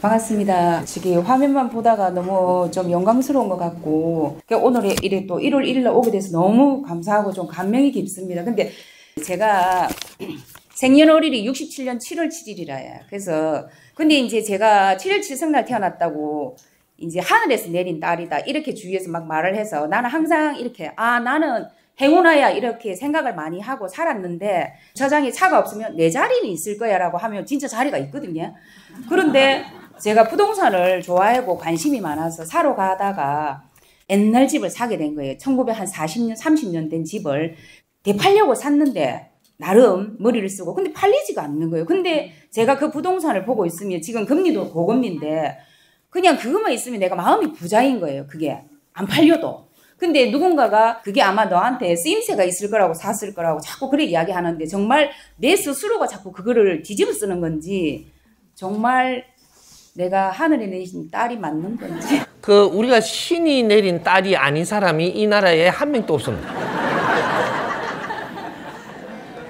반갑습니다. 지금 화면만 보다가 너무 좀 영광스러운 것 같고, 오늘이 이래 또 1월 1일날 오게 돼서 너무 감사하고 좀 감명이 깊습니다. 근데 제가 생년월일이 67년 7월 7일이라요. 그래서 근데 이제 제가 7월 7석 날 태어났다고 이제 하늘에서 내린 딸이다 이렇게 주위에서 막 말을 해서, 나는 항상 이렇게 나는 행운아야 이렇게 생각을 많이 하고 살았는데, 저장에 차가 없으면 내 자리는 있을 거야 라고 하면 진짜 자리가 있거든요. 그런데 제가 부동산을 좋아하고 관심이 많아서 사러 가다가 옛날 집을 사게 된 거예요. 1940년 30년 된 집을 되팔려고 샀는데 나름 머리를 쓰고, 근데 팔리지가 않는 거예요. 근데 제가 그 부동산을 보고 있으면, 지금 금리도 고금리인데 그냥 그것만 있으면 내가 마음이 부자인 거예요. 그게 안 팔려도. 근데 누군가가 그게 아마 너한테 쓰임새가 있을 거라고 샀을 거라고 자꾸 그래 이야기하는데, 정말 내 스스로가 자꾸 그거를 뒤집어 쓰는 건지, 정말 내가 하늘에 내린 딸이 맞는 건지. 그 우리가 신이 내린 딸이 아닌 사람이 이 나라에 한 명도 없습니다.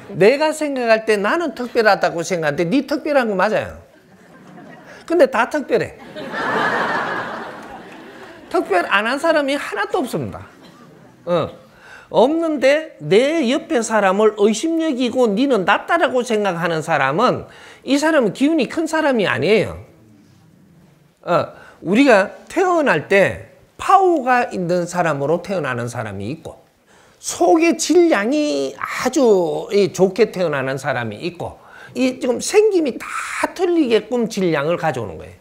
내가 생각할 때 나는 특별하다고 생각하는데 네 특별한 거 맞아요. 근데 다 특별해. 특별 안 한 사람이 하나도 없습니다. 없는데 내 옆에 사람을 의심여기고 니는 낫다라고 생각하는 사람은, 이 사람은 기운이 큰 사람이 아니에요. 우리가 태어날 때 파워가 있는 사람으로 태어나는 사람이 있고, 속의 질량이 아주 좋게 태어나는 사람이 있고, 이 지금 생김이 다 틀리게끔 질량을 가져오는 거예요.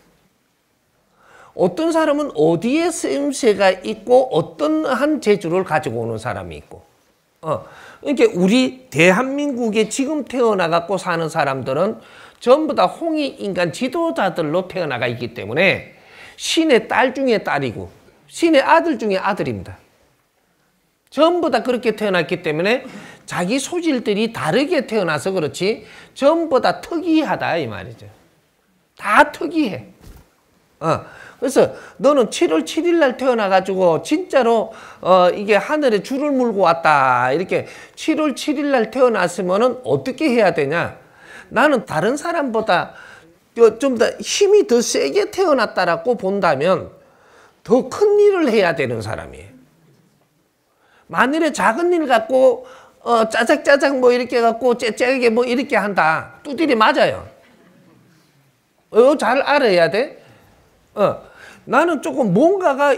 어떤 사람은 어디에 쓰임새가 있고 어떤 한 재주를 가지고 오는 사람이 있고, 그러니까 우리 대한민국에 지금 태어나갖고 사는 사람들은 전부 다 홍익인간 지도자들로 태어나가 있기 때문에 신의 딸 중에 딸이고 신의 아들 중에 아들입니다. 전부 다 그렇게 태어났기 때문에 자기 소질들이 다르게 태어나서 그렇지 전부 다 특이하다 이 말이죠. 다 특이해. 그래서 너는 7월 7일 날 태어나가지고 진짜로 이게 하늘에 줄을 물고 왔다. 이렇게 7월 7일 날 태어났으면은 어떻게 해야 되냐? 나는 다른 사람보다 좀 더 힘이 더 세게 태어났다라고 본다면 더 큰 일을 해야 되는 사람이에요. 만일에 작은 일 갖고 짜작짜작 뭐 이렇게 갖고 째째게 뭐 이렇게 한다. 두드리 맞아요. 잘 알아야 돼. 나는 조금 뭔가가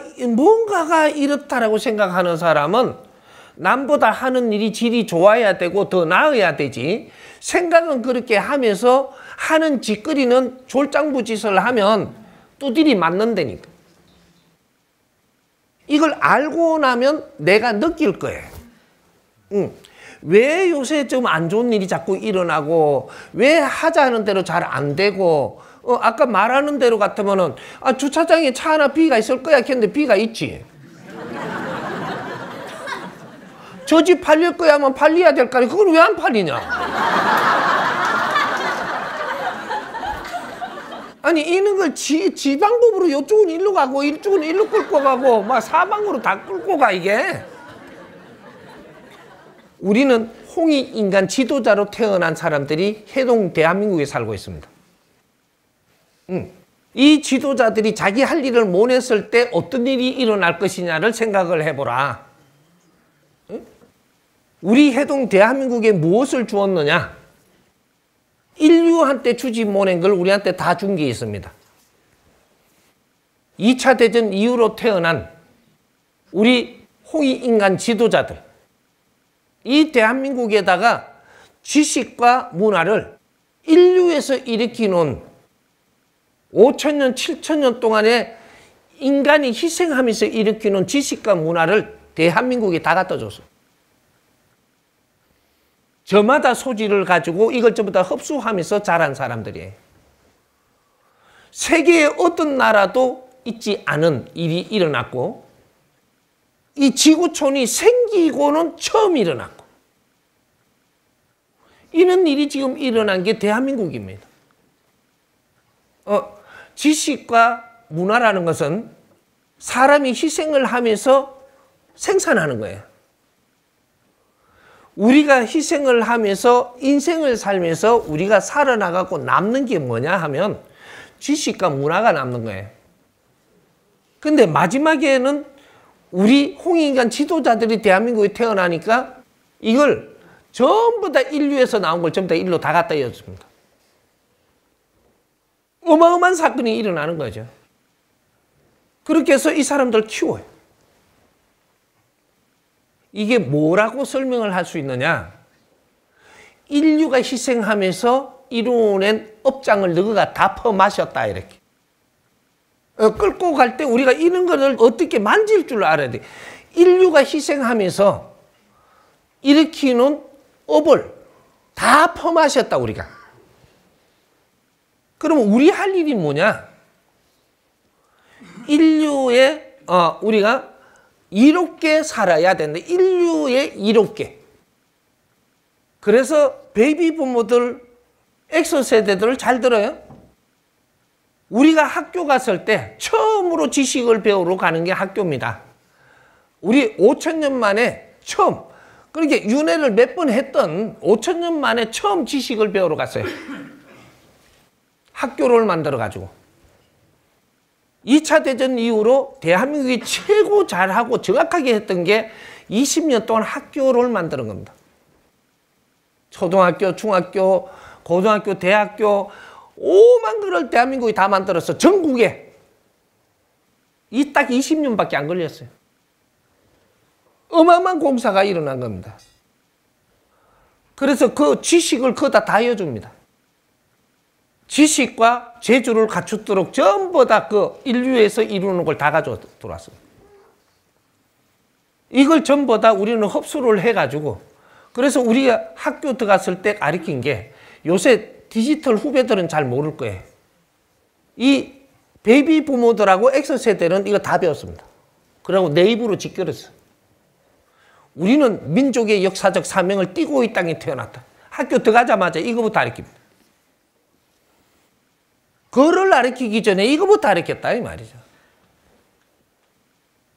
이렇다라고 생각하는 사람은 남보다 하는 일이 질이 좋아야 되고 더 나아야 되지, 생각은 그렇게 하면서 하는 짓거리는 졸장부짓을 하면 두드리 맞는다니까. 이걸 알고 나면 내가 느낄 거예요. 왜 요새 좀 안 좋은 일이 자꾸 일어나고, 왜 하자는 대로 잘 안 되고, 아까 말하는 대로 같으면은 주차장에 차 하나 비가 있을 거야 했는데 비가 있지. 저 집 팔릴 거야 하면 팔려야 될 거 아니야. 그걸 왜 안 팔리냐. 아니 이런 걸 지 방법으로 이쪽은 일로 가고 이쪽은 일로 끌고 가고 막 사방으로 다 끌고 가. 이게 우리는 홍익인간 지도자로 태어난 사람들이 해동 대한민국에 살고 있습니다. 이 지도자들이 자기 할 일을 못 했을 때 어떤 일이 일어날 것이냐를 생각을 해보라. 우리 해동 대한민국에 무엇을 주었느냐? 인류한테 주지 못한 걸 우리한테 다 준 게 있습니다. 2차 대전 이후로 태어난 우리 홍익인간 지도자들, 이 대한민국에다가 지식과 문화를 인류에서 일으키는 5,000년, 7,000년 동안에 인간이 희생하면서 일으키는 지식과 문화를 대한민국에 다 갖다 줬어요. 저마다 소질을 가지고 이걸 전부 다 흡수하면서 자란 사람들이에요. 세계의 어떤 나라도 있지 않은 일이 일어났고, 이 지구촌이 생기고는 처음 일어났고, 이런 일이 지금 일어난 게 대한민국입니다. 지식과 문화라는 것은 사람이 희생을 하면서 생산하는 거예요. 우리가 희생을 하면서 인생을 살면서 우리가 살아나가고 남는 게 뭐냐 하면 지식과 문화가 남는 거예요. 근데 마지막에는 우리 홍익인간 지도자들이 대한민국에 태어나니까 이걸 전부 다 인류에서 나온 걸 전부 다 일로 다 갖다 이었습니다. 어마어마한 사건이 일어나는 거죠. 그렇게 해서 이 사람들 키워요. 이게 뭐라고 설명을 할 수 있느냐? 인류가 희생하면서 이루어낸 업장을 너희가 다 퍼마셨다 이렇게. 끌고 갈 때 우리가 이런 거를 어떻게 만질 줄 알아야 돼. 인류가 희생하면서 일으키는 업을 다 퍼마셨다 우리가. 그럼 우리 할 일이 뭐냐? 인류에 우리가 이롭게 살아야 된다. 인류에 이롭게. 그래서 베이비 부모들, 엑소세대들을 잘 들어요. 우리가 학교 갔을 때 처음으로 지식을 배우러 가는 게 학교입니다. 우리 5,000년 만에 처음, 그렇게 윤회를 몇 번 했던 5,000년 만에 처음 지식을 배우러 갔어요. 학교를 만들어가지고. 2차 대전 이후로 대한민국이 최고 잘하고 정확하게 했던 게 20년 동안 학교를 만드는 겁니다. 초등학교, 중학교, 고등학교, 대학교 5만 그럴 대한민국이 다 만들었어. 전국에. 이 딱 20년밖에 안 걸렸어요. 어마어마한 공사가 일어난 겁니다. 그래서 그 지식을 거기다 다 이어줍니다. 지식과 재주를 갖추도록 전부 다 그 인류에서 이루는 걸 다 가져 들어왔습니다. 이걸 전부 다 우리는 흡수를 해가지고, 그래서 우리가 학교 들어갔을 때 가르친 게, 요새 디지털 후배들은 잘 모를 거예요. 이 베이비 부모들하고 엑소 세대는 이거 다 배웠습니다. 그리고 내 입으로 짓거렸어. 우리는 민족의 역사적 사명을 띠고 이 땅에 태어났다. 학교 들어가자마자 이거부터 가르칩니다. 그거를 가르치기 전에 이거부터 가르쳤다 이 말이죠.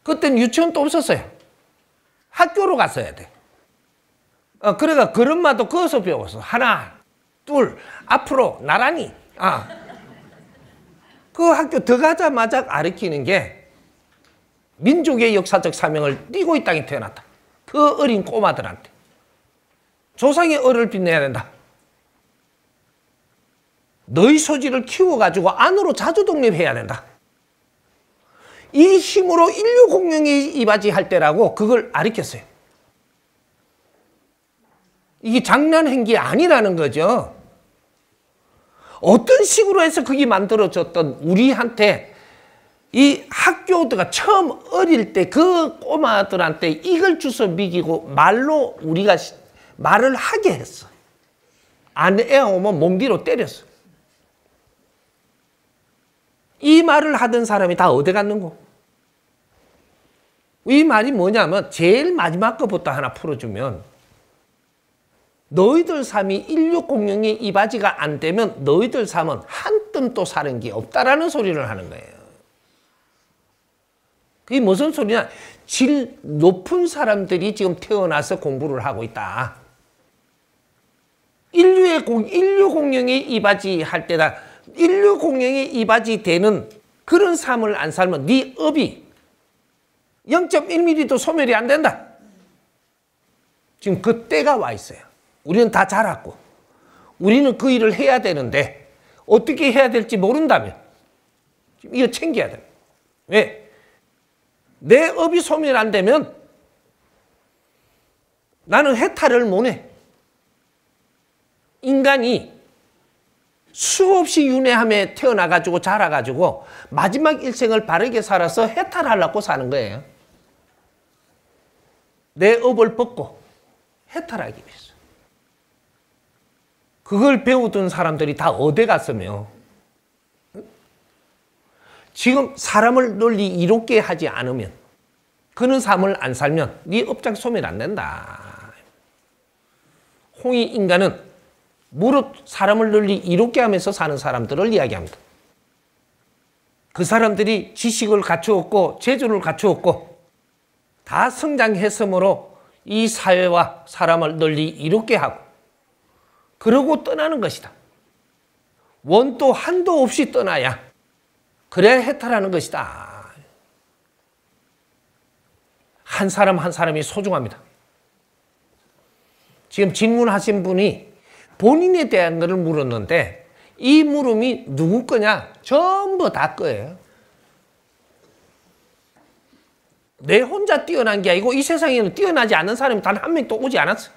그때는 유치원도 없었어요. 학교로 갔어야 돼. 그래가 그런마도 거기서 배웠어. 하나, 둘, 앞으로, 나란히. 그 학교 들어가자마자 가르치는 게 민족의 역사적 사명을 띠고 이 땅에 태어났다. 그 어린 꼬마들한테. 조상의 얼을 빛내야 된다. 너희 소질을 키워가지고 안으로 자주 독립해야 된다. 이 힘으로 인류 공룡이 이바지할 때라고 그걸 가르쳤어요. 이게 장난한 게 아니라는 거죠. 어떤 식으로 해서 그게 만들어졌던 우리한테 이 학교가 처음 어릴 때 그 꼬마들한테 이걸 주워 먹이고 말로 우리가 말을 하게 했어. 안 애오면 몸 뒤로 때렸어. 이 말을 하던 사람이 다 어디 갔는고? 이 말이 뭐냐면 제일 마지막 것부터 하나 풀어주면, 너희들 삶이 인류 공룡이 이바지가 안 되면 너희들 삶은 한 뜸도 사는 게 없다라는 소리를 하는 거예요. 그게 무슨 소리냐? 질 높은 사람들이 지금 태어나서 공부를 하고 있다. 인류 공룡이 이바지할 때다. 인류 공룡이 이바지 되는 그런 삶을 안 살면 네 업이 0.1mm도 소멸이 안 된다. 지금 그 때가 와 있어요. 우리는 다 자랐고 우리는 그 일을 해야 되는데 어떻게 해야 될지 모른다면 지금 이거 챙겨야 돼요. 왜? 내 업이 소멸 안 되면 나는 해탈을 못 해. 인간이 수없이 윤회함에 태어나가지고 자라가지고 마지막 일생을 바르게 살아서 해탈하려고 사는 거예요. 내 업을 벗고 해탈하기 위해서. 그걸 배우던 사람들이 다 어디 갔으며, 지금 사람을 널리 이롭게 하지 않으면, 그는 삶을 안 살면 네 업장 소멸 안 된다. 홍익인간은 무릇 사람을 널리 이롭게 하면서 사는 사람들을 이야기합니다. 그 사람들이 지식을 갖추었고 재주를 갖추었고 다 성장했으므로 이 사회와 사람을 널리 이롭게 하고 그러고 떠나는 것이다. 원도 한도 없이 떠나야 그래야 해탈하는 것이다. 한 사람 한 사람이 소중합니다. 지금 질문하신 분이 본인에 대한 것을 물었는데 이 물음이 누구 거냐? 전부 다 거예요. 내 혼자 뛰어난 게 아니고 이 세상에는 뛰어나지 않은 사람이 단 한 명도 오지 않았어요.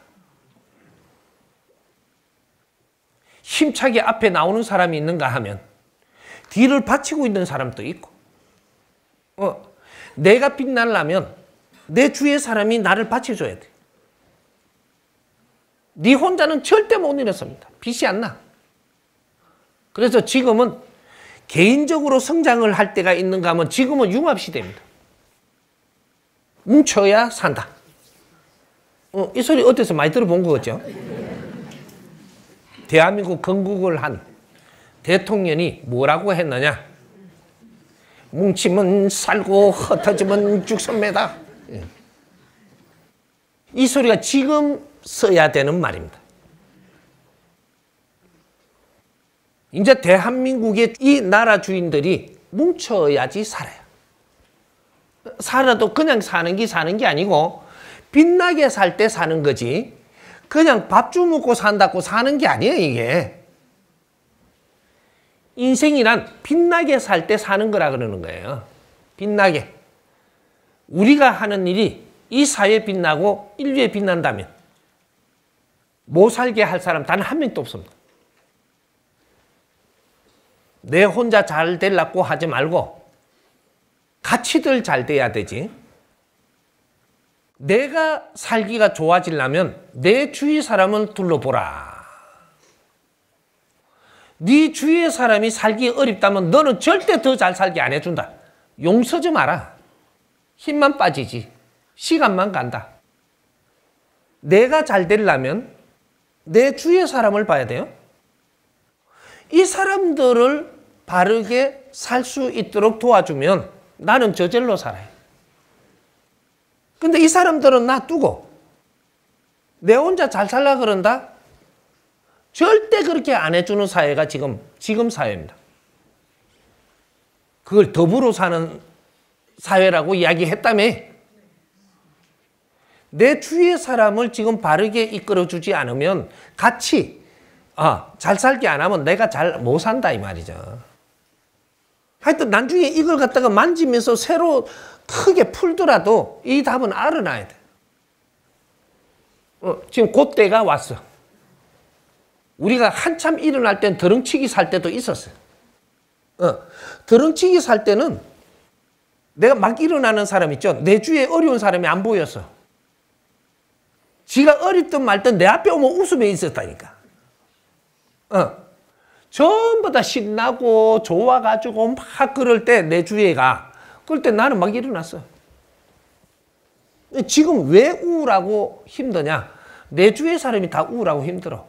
힘차게 앞에 나오는 사람이 있는가 하면 뒤를 받치고 있는 사람도 있고 내가 빛나려면 내 주위의 사람이 나를 받쳐줘야 돼. 네 혼자는 절대 못 일어섭니다. 빛이 안 나. 그래서 지금은 개인적으로 성장을 할 때가 있는가 하면 지금은 융합시대입니다. 뭉쳐야 산다. 이 소리 어디서 많이 들어본 거겠죠? 대한민국 건국을 한 대통령이 뭐라고 했느냐? 뭉치면 살고 흩어지면 죽습니다. 이 소리가 지금 써야 되는 말입니다. 이제 대한민국의 이 나라 주인들이 뭉쳐야지 살아요. 살아도 그냥 사는 게 아니고 빛나게 살 때 사는 거지 그냥 밥 주먹고 산다고 사는 게 아니에요. 이게 인생이란 빛나게 살 때 사는 거라 그러는 거예요. 빛나게 우리가 하는 일이 이 사회에 빛나고 인류에 빛난다면 못 살게 할 사람 단 한 명도 없습니다. 내 혼자 잘 되려고 하지 말고 같이들 잘 돼야 되지. 내가 살기가 좋아지려면 내 주위 사람을 둘러보라. 네 주위의 사람이 살기 어렵다면 너는 절대 더 잘 살게 안 해준다. 용서하지 마라. 힘만 빠지지. 시간만 간다. 내가 잘 되려면 내 주위의 사람을 봐야 돼요. 이 사람들을 바르게 살 수 있도록 도와주면 나는 저절로 살아요. 근데 이 사람들은 놔두고 내 혼자 잘 살라 그런다? 절대 그렇게 안 해주는 사회가 지금 사회입니다. 그걸 더불어 사는 사회라고 이야기했다며. 내 주위의 사람을 지금 바르게 이끌어주지 않으면 같이 잘 살게 안 하면 내가 잘 못 산다 이 말이죠. 하여튼 나중에 이걸 갖다가 만지면서 새로 크게 풀더라도 이 답은 알아놔야 돼. 지금 그때가 왔어. 우리가 한참 일어날 땐 드렁치기 살 때도 있었어요. 드렁치기 살 때는 내가 막 일어나는 사람 있죠. 내 주위에 어려운 사람이 안 보였어. 지가 어렵든 말든 내 앞에 오면 웃음이 있었다니까. 전부 다 신나고 좋아가지고 막 그럴 때 내 주위가 그럴 때 나는 막 일어났어. 지금 왜 우울하고 힘드냐? 내 주위의 사람이 다 우울하고 힘들어.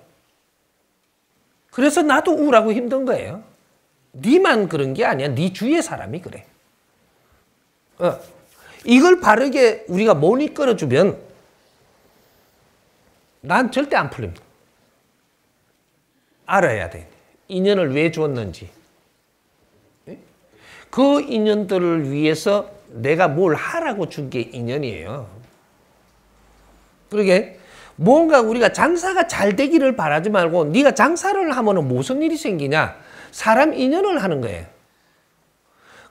그래서 나도 우울하고 힘든 거예요. 니만 그런 게 아니야. 니 주위의 사람이 그래. 이걸 바르게 우리가 못 이끌어주면 난 절대 안 풀립니다. 알아야 돼. 인연을 왜 주었는지 그 인연들을 위해서 내가 뭘 하라고 준 게 인연이에요. 그러게 뭔가 우리가 장사가 잘 되기를 바라지 말고 네가 장사를 하면 무슨 일이 생기냐? 사람 인연을 하는 거예요.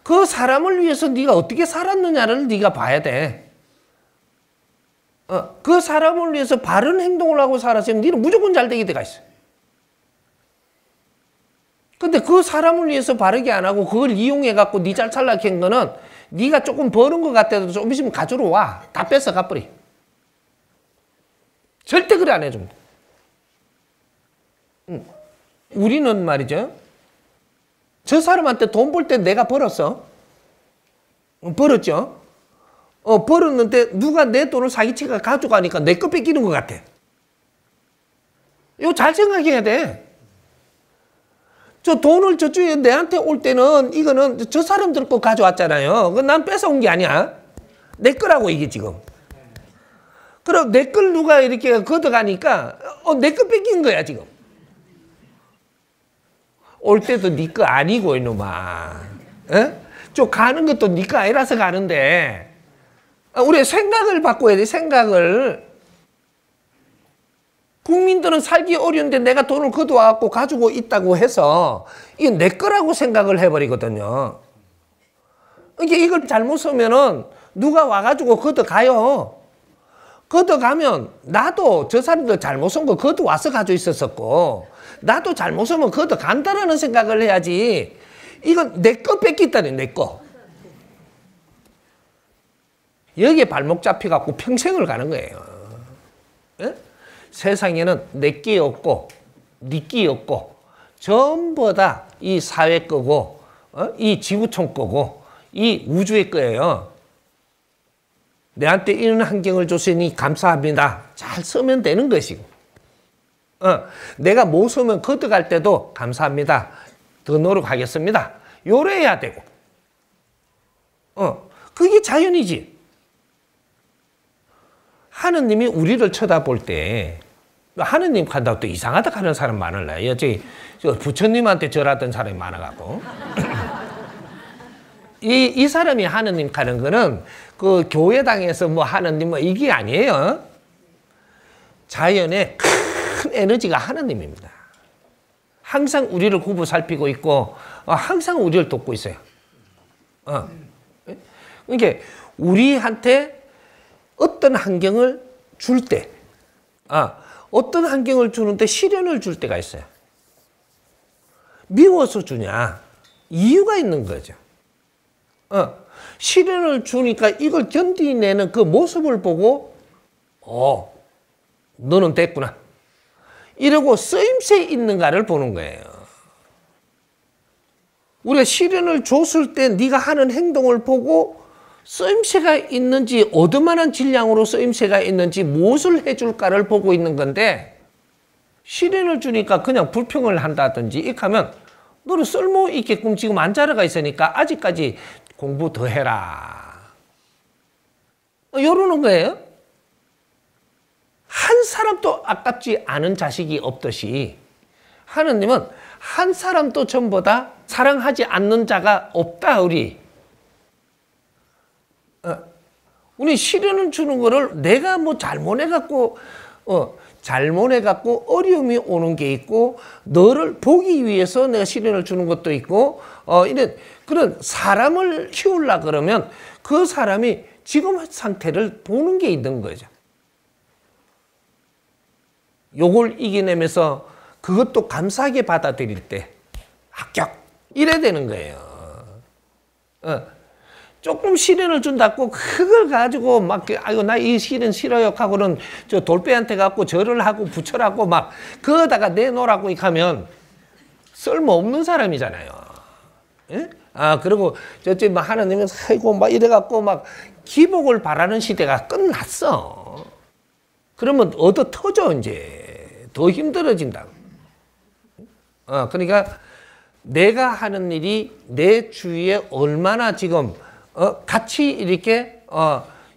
그 사람을 위해서 네가 어떻게 살았느냐를 네가 봐야 돼. 그 사람을 위해서 바른 행동을 하고 살았으면 너는 무조건 잘 되게 돼가 있어. 근데 그 사람을 위해서 바르게 안 하고 그걸 이용해갖고 니 잘 살라 한 거는 니가 조금 버는 것 같아도 좀 있으면 가져러 와. 다 뺏어 가버리. 절대 그래 안 해줍니다. 우리는 말이죠. 저 사람한테 돈 벌 때 내가 벌었어. 벌었죠. 벌었는데 누가 내 돈을 사기치가 가져가니까 내 거 뺏기는 것 같아. 이거 잘 생각해야 돼. 저 돈을 저쪽에 내한테 올 때는 이거는 저 사람들 거 가져왔잖아요. 난 뺏어온 게 아니야. 내 거라고 이게 지금. 그럼 내 걸 누가 이렇게 걷어가니까 내 거 뺏긴 거야 지금. 올 때도 네 거 아니고 이놈아. 어? 저 가는 것도 네 거 아니라서 가는데. 우리 생각을 바꿔야 돼. 생각을. 국민들은 살기 어려운데 내가 돈을 거둬와갖고 가지고 있다고 해서 이게 내 거라고 생각을 해버리거든요. 이게 이걸 잘못 쓰면은 누가 와가지고 걷어가요. 걷어가면 나도 저 사람도 잘못 쓴 거 걷어와서 가지고 있었었고 나도 잘못 쓰면 걷어간다라는 생각을 해야지. 이건 내 거 뺏겼다니, 내 거. 여기에 발목 잡혀갖고 평생을 가는 거예요. 예? 세상에는 내 끼 없고 니 끼 없고 전부 다 이 사회 거고 이 지구촌 거고 이 우주의 거예요. 내한테 이런 환경을 줬으니 감사합니다. 잘 쓰면 되는 것이고 내가 못 쓰면 걷어갈 때도 감사합니다. 더 노력하겠습니다. 요래야 되고 그게 자연이지. 하느님이 우리를 쳐다볼 때 하느님 간다고 또 이상하다 하는 사람 많을래. 여기 부처님한테 절하던 사람이 많아갖고 이 사람이 하느님 가는 거는 그 교회당에서 뭐 하느님 뭐 이게 아니에요. 자연의 큰 에너지가 하느님입니다. 항상 우리를 굽어 살피고 있고 항상 우리를 돕고 있어요. 그러니까 우리한테 어떤 환경을 줄 때, 어떤 환경을 주는데 시련을 줄 때가 있어요. 미워서 주냐? 이유가 있는 거죠. 시련을 주니까 이걸 견디내는 그 모습을 보고, 너는 됐구나. 이러고 쓰임새 있는가를 보는 거예요. 우리가 시련을 줬을 때 네가 하는 행동을 보고 쓰임새가 있는지 얻을만한 질량으로 쓰임새가 있는지 무엇을 해줄까를 보고 있는 건데 시련을 주니까 그냥 불평을 한다든지 이렇게 하면 너는 쓸모 있게끔 지금 안자라가 있으니까 아직까지 공부 더 해라 이러는 거예요. 한 사람도 아깝지 않은 자식이 없듯이 하느님은 한 사람도 전부 다 사랑하지 않는 자가 없다. 우리 시련을 주는 거를 내가 뭐 잘못해갖고 어려움이 오는 게 있고 너를 보기 위해서 내가 시련을 주는 것도 있고 이런 그런 사람을 키우려 그러면 그 사람이 지금 상태를 보는 게 있는 거죠. 요걸 이겨내면서 그것도 감사하게 받아들일 때 합격 이래 되는 거예요. 조금 시련을 준다고 그걸 가지고 막 아이고 나 이 시련 싫어요 하고는 저 돌배한테 갖고 절을 하고 부처라고 막 그러다가 내놓으라고 하면 쓸모없는 사람이잖아요. 예? 그리고 저쪽 막 하느님은 아이고 막 이래 갖고 막 기복을 바라는 시대가 끝났어. 그러면 얻어 터져 이제 더 힘들어진다고. 그러니까 내가 하는 일이 내 주위에 얼마나 지금 같이 이렇게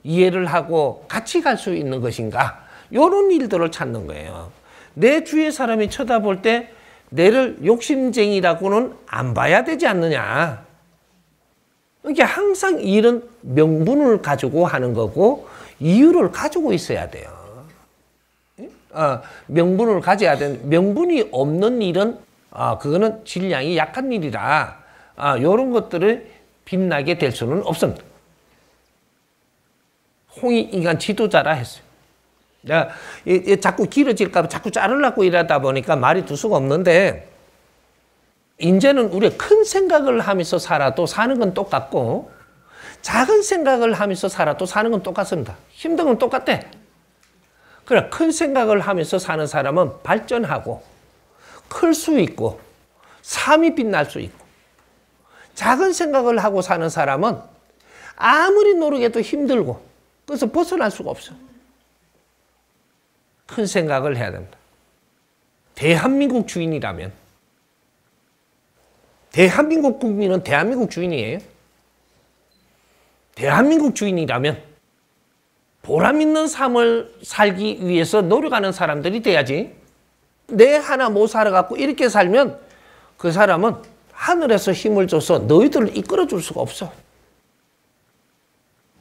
이해를 하고 같이 갈 수 있는 것인가 이런 일들을 찾는 거예요. 내 주위의 사람이 쳐다볼 때 내를 욕심쟁이라고는 안 봐야 되지 않느냐. 그러니까 항상 일은 명분을 가지고 하는 거고 이유를 가지고 있어야 돼요. 명분을 가져야 되는 명분이 없는 일은 그거는 질량이 약한 일이라 이런 것들을 빛나게 될 수는 없습니다. 홍익인간 지도자라 했어요. 내가 자꾸 길어질까 봐 자꾸 자르려고 이러다 보니까 말이 두 수가 없는데 이제는 우리가 큰 생각을 하면서 살아도 사는 건 똑같고 작은 생각을 하면서 살아도 사는 건 똑같습니다. 힘든 건 똑같대. 그러나 큰 생각을 하면서 사는 사람은 발전하고 클 수 있고 삶이 빛날 수 있고 작은 생각을 하고 사는 사람은 아무리 노력해도 힘들고 그래서 벗어날 수가 없어요. 큰 생각을 해야 됩니다. 대한민국 주인이라면 대한민국 국민은 대한민국 주인이에요. 대한민국 주인이라면 보람 있는 삶을 살기 위해서 노력하는 사람들이 돼야지 내 하나 못 살아갖고 이렇게 살면 그 사람은 하늘에서 힘을 줘서 너희들을 이끌어줄 수가 없어.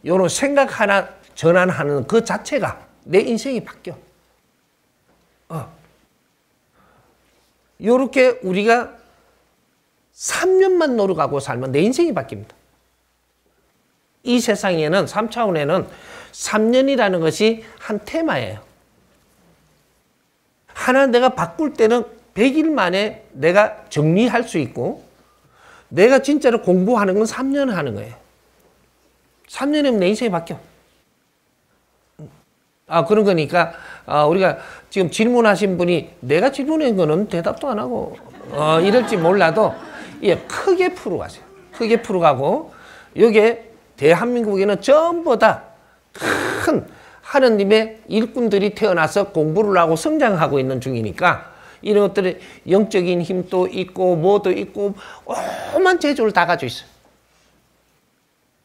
이런 생각 하나 전환하는 그 자체가 내 인생이 바뀌어. 요렇게 우리가 3년만 노력하고 살면 내 인생이 바뀝니다. 이 세상에는 3차원에는 3년이라는 것이 한 테마예요. 하나 내가 바꿀 때는 100일 만에 내가 정리할 수 있고, 내가 진짜로 공부하는 건 3년 하는 거예요. 3년이면 내 인생이 바뀌어. 그런 거니까 우리가 지금 질문하신 분이 내가 질문한 거는 대답도 안 하고 이럴지 몰라도 크게 풀어가세요. 크게 풀어가고, 이게 대한민국에는 전부 다 큰 하느님의 일꾼들이 태어나서 공부를 하고 성장하고 있는 중이니까 이런 것들이 영적인 힘도 있고 뭐도 있고 오만 재주를 다 가지고 있어요.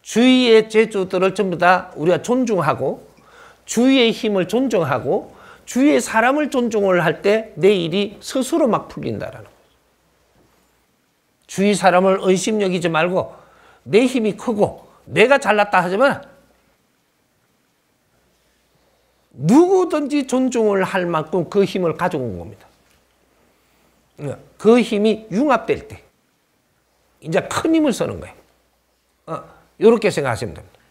주위의 재주들을 전부 다 우리가 존중하고 주위의 힘을 존중하고 주위의 사람을 존중을 할 때 내 일이 스스로 막 풀린다라는 거예요. 주위 사람을 의심 여기지 말고 내 힘이 크고 내가 잘났다 하지만 누구든지 존중을 할 만큼 그 힘을 가지고 온 겁니다. 그 힘이 융합될 때 이제 큰 힘을 쓰는 거예요. 이렇게 생각하시면 됩니다.